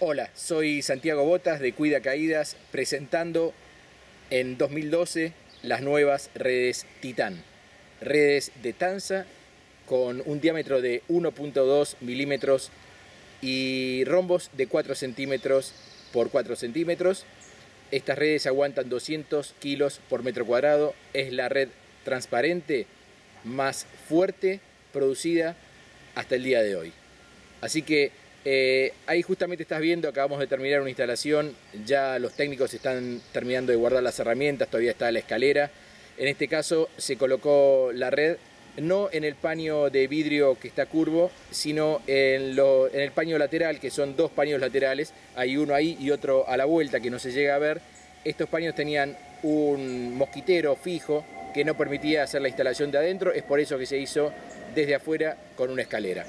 Hola, soy Santiago Botas de Cuida Caídas, presentando en 2012 las nuevas redes Titán. Redes de tanza con un diámetro de 1.2 milímetros y rombos de 4 centímetros por 4 centímetros. Estas redes aguantan 200 kilos por metro cuadrado. Es la red transparente más fuerte producida hasta el día de hoy. Así que ahí justamente estás viendo, acabamos de terminar una instalación, ya los técnicos están terminando de guardar las herramientas, todavía está la escalera. En este caso se colocó la red no en el paño de vidrio que está curvo, sino en el paño lateral, que son dos paños laterales, hay uno ahí y otro a la vuelta que no se llega a ver. Estos paños tenían un mosquitero fijo que no permitía hacer la instalación de adentro, es por eso que se hizo desde afuera con una escalera.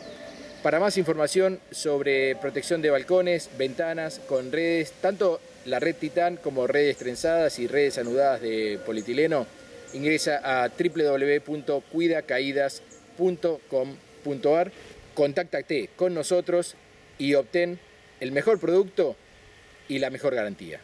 Para más información sobre protección de balcones, ventanas con redes, tanto la red Titán como redes trenzadas y redes anudadas de polietileno, ingresa a www.cuidacaidas.com.ar, contáctate con nosotros y obtén el mejor producto y la mejor garantía.